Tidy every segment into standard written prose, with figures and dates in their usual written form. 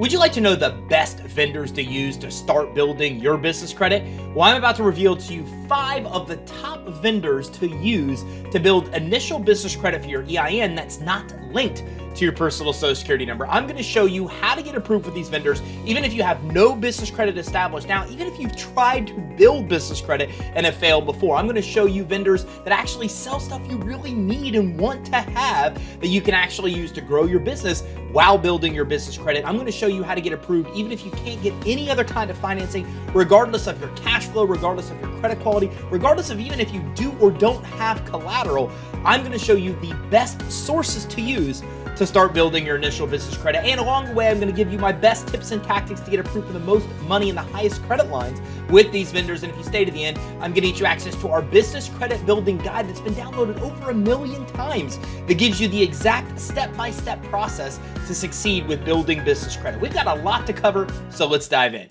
Would you like to know the best vendors to use to start building your business credit? Well, I'm about to reveal to you 5 of the top vendors to use to build initial business credit for your EIN that's not linked to your personal Social Security number. I'm going to show you how to get approved with these vendors, even if you have no business credit established now, even if you've tried to build business credit and have failed before. I'm going to show you vendors that actually sell stuff you really need and want to have that you can actually use to grow your business while building your business credit. I'm going to show you how to get approved even if you can't get any other kind of financing, regardless of your cash flow, regardless of your credit quality, regardless of even if you do or don't have collateral. I'm going to show you the best sources to use to start building your initial business credit. And along the way, I'm gonna give you my best tips and tactics to get approved for the most money and the highest credit lines with these vendors. And if you stay to the end, I'm gonna get you access to our business credit building guide that's been downloaded over 1 million times that gives you the exact step-by-step process to succeed with building business credit. We've got a lot to cover, so let's dive in.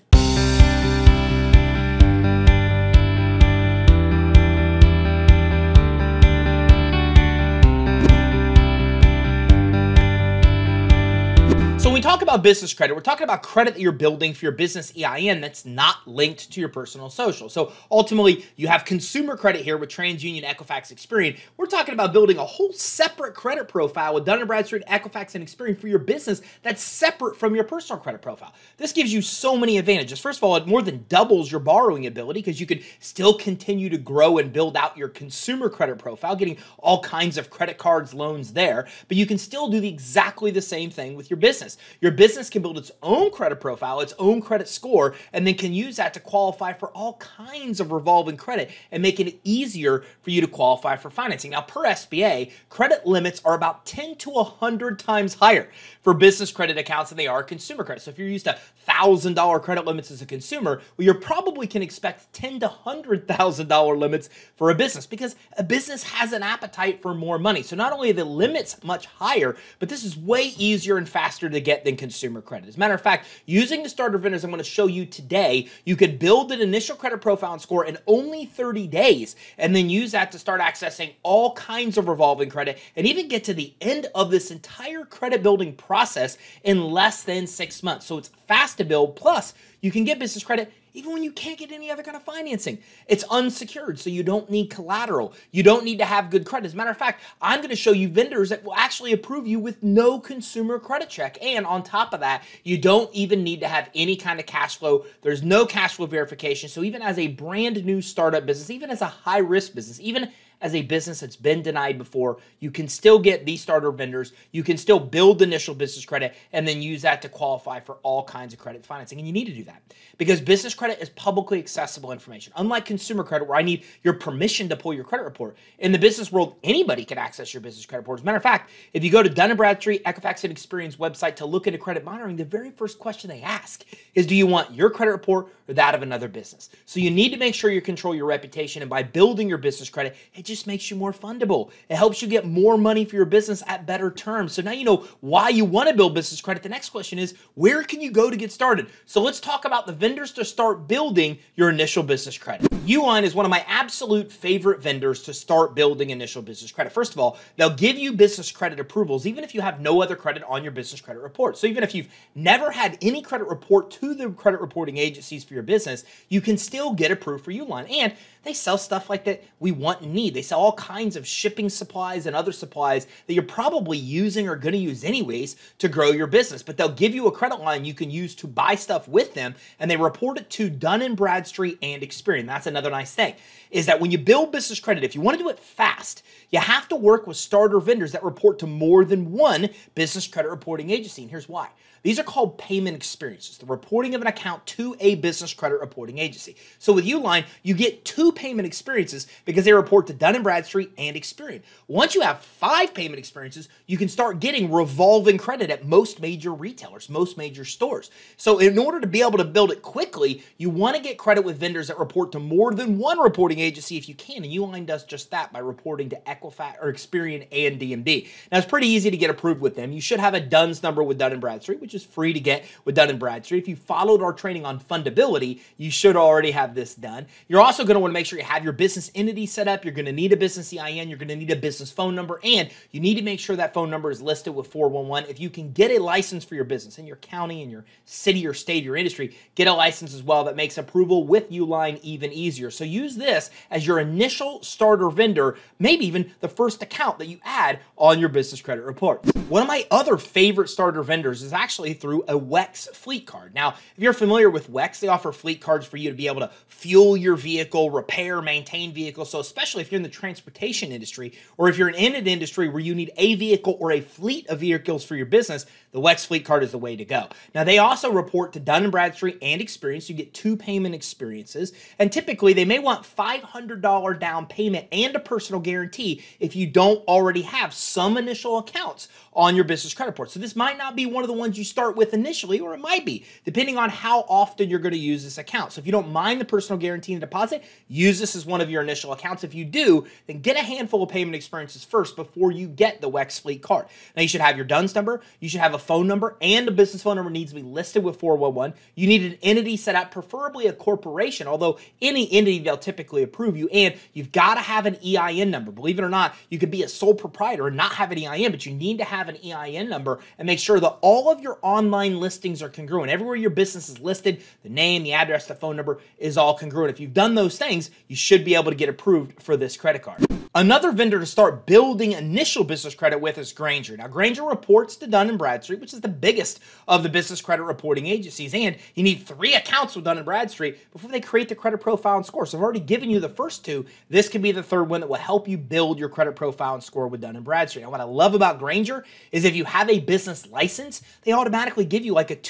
When we talk about business credit, we're talking about credit that you're building for your business EIN that's not linked to your personal social. So ultimately, you have consumer credit here with TransUnion, Equifax, Experian. We're talking about building a whole separate credit profile with Dun & Bradstreet, Equifax, and Experian for your business that's separate from your personal credit profile. This gives you so many advantages. First of all, it more than doubles your borrowing ability because you could still continue to grow and build out your consumer credit profile, getting all kinds of credit cards, loans there, but you can still do exactly the same thing with your business. Your business can build its own credit profile, its own credit score, and then can use that to qualify for all kinds of revolving credit and making it easier for you to qualify for financing. Now, per SBA, credit limits are about 10 to 100 times higher for business credit accounts than they are consumer credit. So if you're used to $1,000 credit limits as a consumer, well, you probably can expect $10,000 to $100,000 limits for a business because a business has an appetite for more money. So not only are the limits much higher, but this is way easier and faster to get than consumer credit. As a matter of fact, using the starter vendors I'm going to show you today, you could build an initial credit profile and score in only 30 days and then use that to start accessing all kinds of revolving credit and even get to the end of this entire credit building process in less than 6 months. So it's fast to build, plus you can get business credit even when you can't get any other kind of financing. It's unsecured, so you don't need collateral. You don't need to have good credit. As a matter of fact, I'm gonna show you vendors that will actually approve you with no consumer credit check. And on top of that, you don't even need to have any kind of cash flow. There's no cash flow verification. So even as a brand new startup business, even as a high risk business, even as a business that's been denied before, you can still get these starter vendors. You can still build initial business credit and then use that to qualify for all kinds of credit financing. And you need to do that because business credit is publicly accessible information. Unlike consumer credit, where I need your permission to pull your credit report, in the business world, anybody can access your business credit report. As a matter of fact, if you go to Dun & Bradstreet, Equifax, and Experian's website to look into credit monitoring, the very first question they ask is, do you want your credit report or that of another business? So you need to make sure you control your reputation, and by building your business credit, it just makes you more fundable. It helps you get more money for your business at better terms. So now you know why you want to build business credit. The next question is, where can you go to get started? So let's talk about the vendors to start building your initial business credit. Uline is one of my absolute favorite vendors to start building initial business credit. First of all, they'll give you business credit approvals even if you have no other credit on your business credit report. So even if you've never had any credit report to the credit reporting agencies for your business, you can still get approved for Uline. And they sell stuff like that we want and need. They sell all kinds of shipping supplies and other supplies that you're probably using or going to use anyways to grow your business. But they'll give you a credit line you can use to buy stuff with them, and they report it to Dun & Bradstreet and Experian. That's another nice thing, is that when you build business credit, if you want to do it fast, you have to work with starter vendors that report to more than one business credit reporting agency. And here's why. These are called payment experiences, the reporting of an account to a business credit reporting agency. So with Uline, you get 2 payment experiences because they report to Dun & Bradstreet and Experian. Once you have 5 payment experiences, you can start getting revolving credit at most major retailers, most major stores. So in order to be able to build it quickly, you want to get credit with vendors that report to more than one reporting agency if you can, and Uline does just that by reporting to Equifax or Experian and D&B. Now, it's pretty easy to get approved with them. You should have a DUNS number with Dun & Bradstreet, which which is free to get with Dun & Bradstreet. If you followed our training on fundability, you should already have this done. You're also going to want to make sure you have your business entity set up. You're going to need a business EIN. You're going to need a business phone number, and you need to make sure that phone number is listed with 411. If you can get a license for your business in your county, in your city or state or industry, get a license as well. That makes approval with Uline even easier. So use this as your initial starter vendor, maybe even the first account that you add on your business credit report. One of my other favorite starter vendors is actually through a WEX fleet card. Now, if you're familiar with WEX, they offer fleet cards for you to be able to fuel your vehicle, repair, maintain vehicles. So especially if you're in the transportation industry, or if you're in an industry where you need a vehicle or a fleet of vehicles for your business, the WEX fleet card is the way to go. Now, they also report to Dun & Bradstreet and Experian. You get two payment experiences, and typically they may want $500 down payment and a personal guarantee if you don't already have some initial accounts on your business credit report. So this might not be one of the ones you start with initially, or it might be, depending on how often you're going to use this account. So if you don't mind the personal guarantee and deposit, use this as one of your initial accounts. If you do, then get a handful of payment experiences first before you get the WEX fleet card. Now, you should have your DUNS number, you should have a phone number, and a business phone number needs to be listed with 411. You need an entity set out, preferably a corporation, although any entity they'll typically approve you, and you've got to have an EIN number. Believe it or not, you could be a sole proprietor and not have an EIN, but you need to have an EIN number and make sure that all of your online listings are congruent. Everywhere your business is listed, the name, the address, the phone number is all congruent. If you've done those things, you should be able to get approved for this credit card. Another vendor to start building initial business credit with is Grainger. Now, Grainger reports to Dun & Bradstreet, which is the biggest of the business credit reporting agencies, and you need 3 accounts with Dun & Bradstreet before they create the credit profile and score. So I've already given you the first 2. This could be the 3rd one that will help you build your credit profile and score with Dun & Bradstreet. Now, what I love about Grainger is if you have a business license, they automatically give you like a $2,000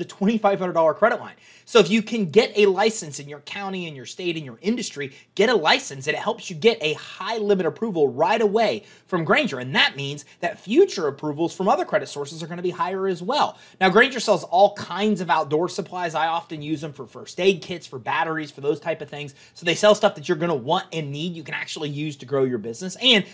to $2,500 credit line. So if you can get a license in your county, in your state, in your industry, get a license, and it helps you get a high limit approval right away from Grainger, and that means that future approvals from other credit sources are going to be higher as well. Now, Grainger sells all kinds of outdoor supplies. I often use them for first aid kits, for batteries, for those type of things. So they sell stuff that you're going to want and need, you can actually use to grow your business, and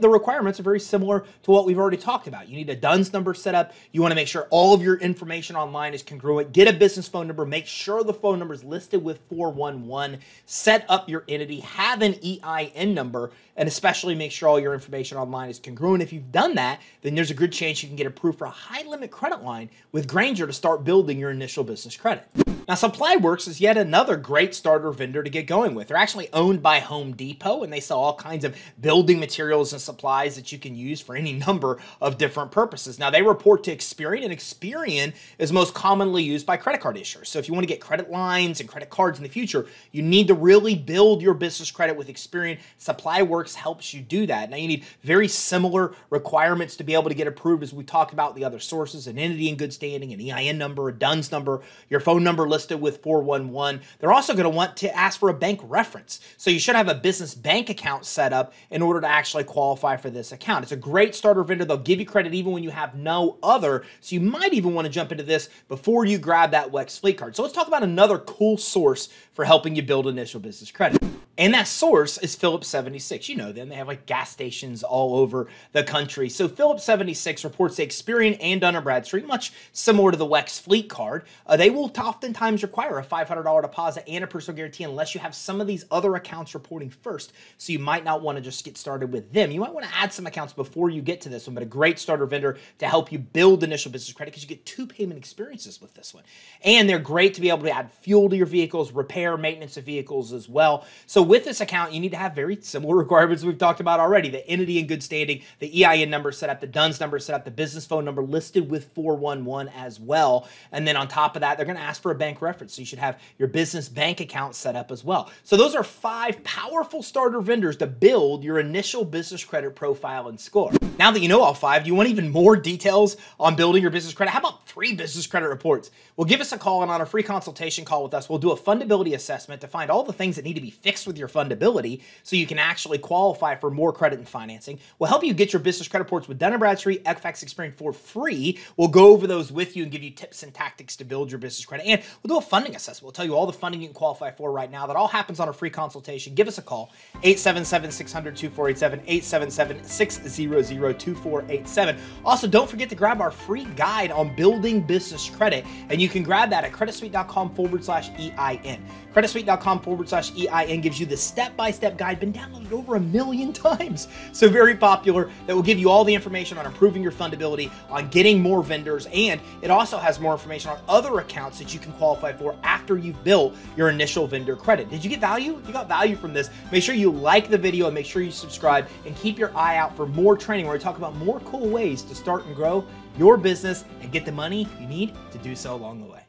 the requirements are very similar to what we've already talked about. You need a DUNS number set up. You want to make sure all of your information online is congruent. Get a business phone number. Make sure the phone number is listed with 411. Set up your entity. Have an EIN number, and especially make sure all your information online is congruent. If you've done that, then there's a good chance you can get approved for a high-limit credit line with Grainger to start building your initial business credit. Now, SupplyWorks is yet another great starter vendor to get going with. They're actually owned by Home Depot, and they sell all kinds of building materials and supplies that you can use for any number of different purposes. Now, they report to Experian, and Experian is most commonly used by credit card issuers. So if you want to get credit lines and credit cards in the future, you need to really build your business credit with Experian. SupplyWorks helps you do that. Now, you need very similar requirements to be able to get approved as we talked about the other sources: an entity in good standing, an EIN number, a DUNS number, your phone number listed with 411. They're also going to want to ask for a bank reference. So you should have a business bank account set up in order to actually qualify for this account. It's a great starter vendor. They'll give you credit even when you have no other. So you might even want to jump into this before you grab that WEX fleet card. So let's talk about another cool source for helping you build initial business credit. And that source is Phillips 76. You know them. They have like gas stations all over the country. So Phillips 76 reports to Experian and Dun & Bradstreet, much similar to the WEX fleet card. They will oftentimes require a $500 deposit and a personal guarantee unless you have some of these other accounts reporting first. So you might not want to just get started with them. You might want to add some accounts before you get to this one, but a great starter vendor to help you build initial business credit because you get 2 payment experiences with this one. And they're great to be able to add fuel to your vehicles, repair, maintenance of vehicles as well. So with this account, you need to have very similar requirements we've talked about already: the entity in good standing, the EIN number set up, the DUNS number set up, the business phone number listed with 411 as well. And then on top of that, they're going to ask for a bank reference. So you should have your business bank account set up as well. So those are 5 powerful starter vendors to build your initial business credit profile and score. Now that you know all 5, do you want even more details on building your business credit? How about 3 business credit reports? Well, give us a call, and on a free consultation call with us, we'll do a fundability assessment to find all the things that need to be fixed with with your fundability so you can actually qualify for more credit and financing. We'll help you get your business credit reports with Dun & Bradstreet, Equifax, Experian for free. We'll go over those with you and give you tips and tactics to build your business credit. And we'll do a funding assessment. We'll tell you all the funding you can qualify for right now. That all happens on a free consultation. Give us a call, 877-600-2487, 877-600-2487. Also, don't forget to grab our free guide on building business credit, and you can grab that at creditsuite.com/EIN. Creditsuite.com/EIN gives you the step-by-step guide, been downloaded over 1 million times. So very popular, that will give you all the information on improving your fundability, on getting more vendors, and it also has more information on other accounts that you can qualify for after you've built your initial vendor credit. Did you get value? You got value from this. Make sure you like the video and make sure you subscribe and keep your eye out for more training where we talk about more cool ways to start and grow your business and get the money you need to do so along the way.